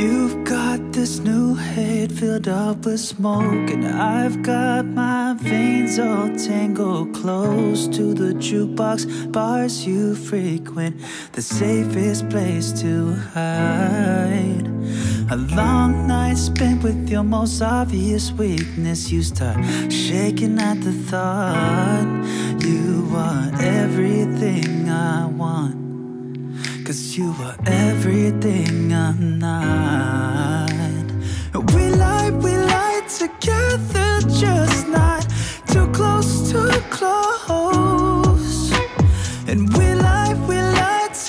You've got this new head filled up with smoke, and I've got my veins all tangled, close to the jukebox bars you frequent, the safest place to hide. A long night spent with your most obvious weakness. You start shaking at the thought. You are everything I want, 'cause you are everything I'm not. We lie together, just not too close, too close. And we lie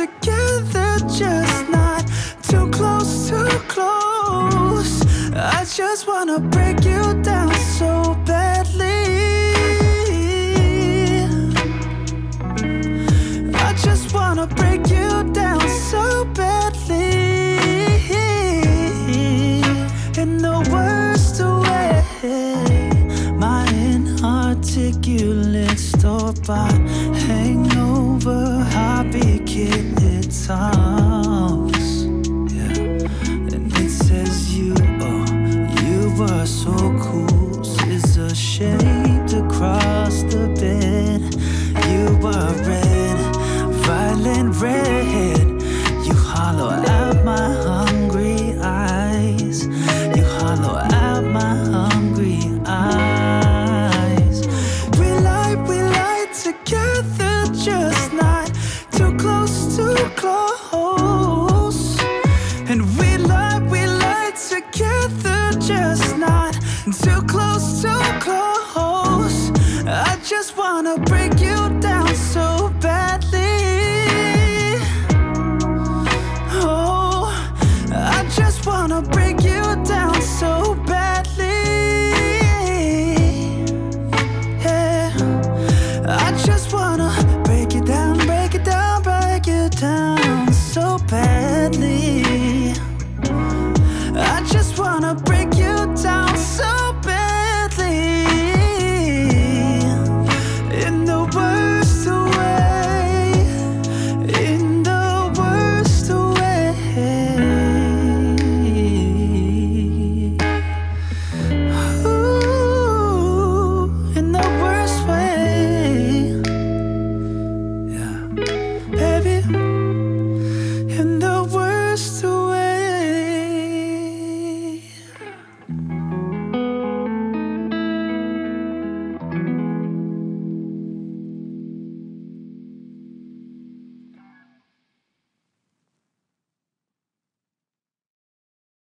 together, just not too close, too close. I just wanna break you down so badly. I just wanna break you down so badly, in the worst way. My inarticulate store-bought hangover hobby kit, it talks, yeah. And it says you are so cool. It's a shade across the bed. You are red, violent red. You hollow out my hungry eyes. You hollow out my hungry eyes. We lie together, just not too close, too close. And we lie together, just not too close, too close. I just wanna break you down so badly. I just wanna break you down so bad.